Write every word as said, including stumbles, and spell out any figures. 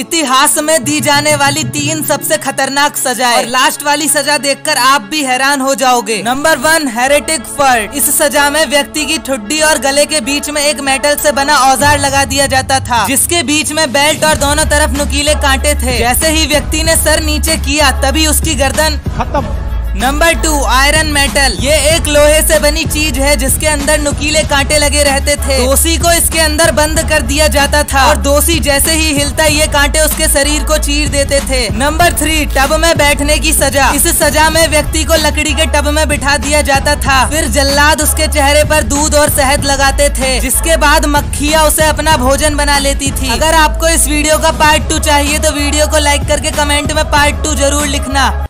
इतिहास में दी जाने वाली तीन सबसे खतरनाक सजाएं और लास्ट वाली सजा देखकर आप भी हैरान हो जाओगे। Number one, heretic fork. इस सजा में व्यक्ति की ठुड्डी और गले के बीच में एक मेटल से बना औजार लगा दिया जाता था, जिसके बीच में बेल्ट और दोनों तरफ नुकीले कांटे थे। जैसे ही व्यक्ति ने सर नीचे किया तभी उसकी गर्दन खत्म। Number two, iron metal. ये एक लोहे से बनी चीज है जिसके अंदर नुकीले कांटे लगे रहते थे। दोषी को इसके अंदर बंद कर दिया जाता था और दोषी जैसे ही हिलता ये कांटे उसके शरीर को चीर देते थे। नंबर थ्री, टब में बैठने की सजा। इस सजा में व्यक्ति को लकड़ी के टब में बिठा दिया जाता था, फिर जल्लाद उसके चेहरे पर दूध और शहद लगाते थे, जिसके बाद मक्खियाँ उसे अपना भोजन बना लेती थी। अगर आपको इस वीडियो का पार्ट टू चाहिए तो वीडियो को लाइक करके कमेंट में पार्ट टू जरूर लिखना।